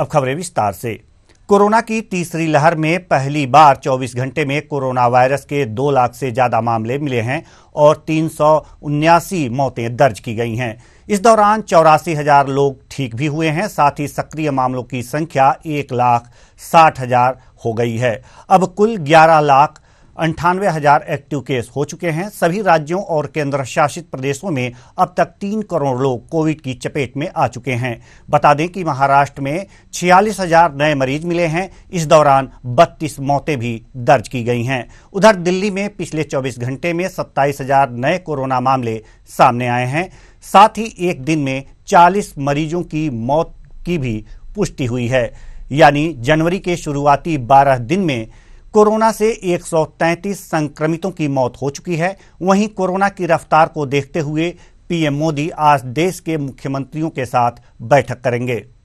अब खबरें विस्तार से। कोरोना की तीसरी लहर में पहली बार 24 घंटे में कोरोना वायरस के 2 लाख से ज़्यादा मामले मिले हैं और 379 मौतें दर्ज की गई हैं। इस दौरान 84,000 लोग ठीक भी हुए हैं। साथ ही सक्रिय मामलों की संख्या 1,60,000 हो गई है। अब कुल 11,98,000 एक्टिव केस हो चुके हैं। सभी राज्यों और केंद्र शासित प्रदेशों में अब तक 3 करोड़ लोग कोविड की चपेट में आ चुके हैं। बता दें कि महाराष्ट्र में 46,000 नए मरीज मिले हैं। इस दौरान 32 मौतें भी दर्ज की गई हैं। उधर दिल्ली में पिछले 24 घंटे में 27,000 नए कोरोना मामले सामने आए हैं। साथ ही एक दिन में 40 मरीजों की मौत की भी पुष्टि हुई है। यानी जनवरी के शुरुआती 12 दिन में कोरोना से 133 संक्रमितों की मौत हो चुकी है। वहीं कोरोना की रफ्तार को देखते हुए पीएम मोदी आज देश के मुख्यमंत्रियों के साथ बैठक करेंगे।